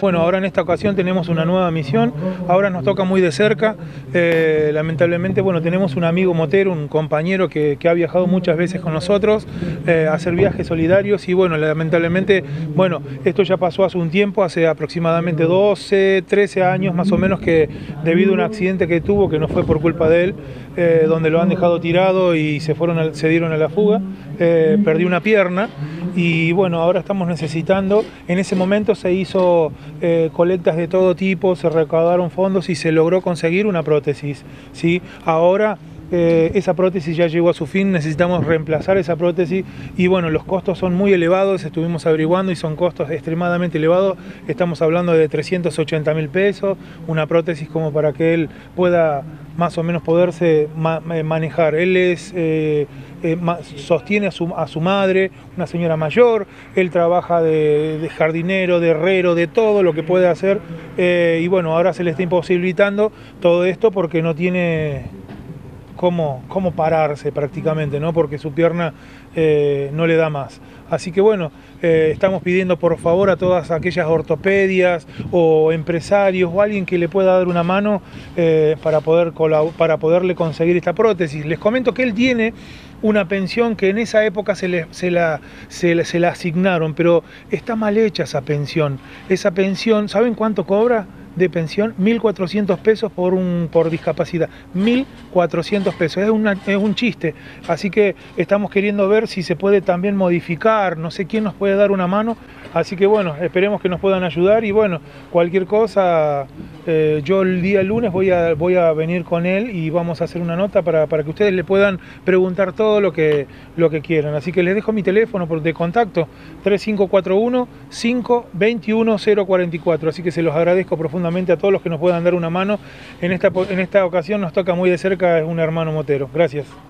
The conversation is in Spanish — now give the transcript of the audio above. Bueno, ahora en esta ocasión tenemos una nueva misión, ahora nos toca muy de cerca, lamentablemente bueno, tenemos un amigo motero, un compañero que ha viajado muchas veces con nosotros a hacer viajes solidarios y bueno, lamentablemente, bueno, esto ya pasó hace un tiempo, hace aproximadamente 12, 13 años más o menos que debido a un accidente que tuvo, que no fue por culpa de él, donde lo han dejado tirado y se dieron a la fuga, perdió una pierna. Y bueno, ahora estamos necesitando, en ese momento se hizo colectas de todo tipo, se recaudaron fondos y se logró conseguir una prótesis, ¿sí? Ahora esa prótesis ya llegó a su fin, necesitamos reemplazar esa prótesis y bueno, los costos son muy elevados, estuvimos averiguando y son costos extremadamente elevados, estamos hablando de 380.000 pesos, una prótesis como para que él pueda más o menos poderse manejar. Él es, sostiene a su madre, una señora mayor, él trabaja de jardinero, de herrero, de todo lo que puede hacer y bueno, ahora se le está imposibilitando todo esto porque no tiene cómo pararse prácticamente, ¿no? Porque su pierna no le da más. Así que bueno, estamos pidiendo por favor a todas aquellas ortopedias o empresarios o alguien que le pueda dar una mano para poderle conseguir esta prótesis. Les comento que él tiene una pensión que en esa época se la asignaron, pero está mal hecha esa pensión. Esa pensión, ¿saben cuánto cobra de pensión? 1.400 pesos por discapacidad, 1.400 pesos, es un chiste, así que estamos queriendo ver si se puede también modificar, no sé quién nos puede dar una mano, así que bueno, esperemos que nos puedan ayudar y bueno, cualquier cosa, yo el día lunes voy a venir con él y vamos a hacer una nota para que ustedes le puedan preguntar todo lo que quieran, así que les dejo mi teléfono de contacto, 3541 521 044, así que se los agradezco profundamente a todos los que nos puedan dar una mano. En esta ocasión nos toca muy de cerca un hermano motero. Gracias.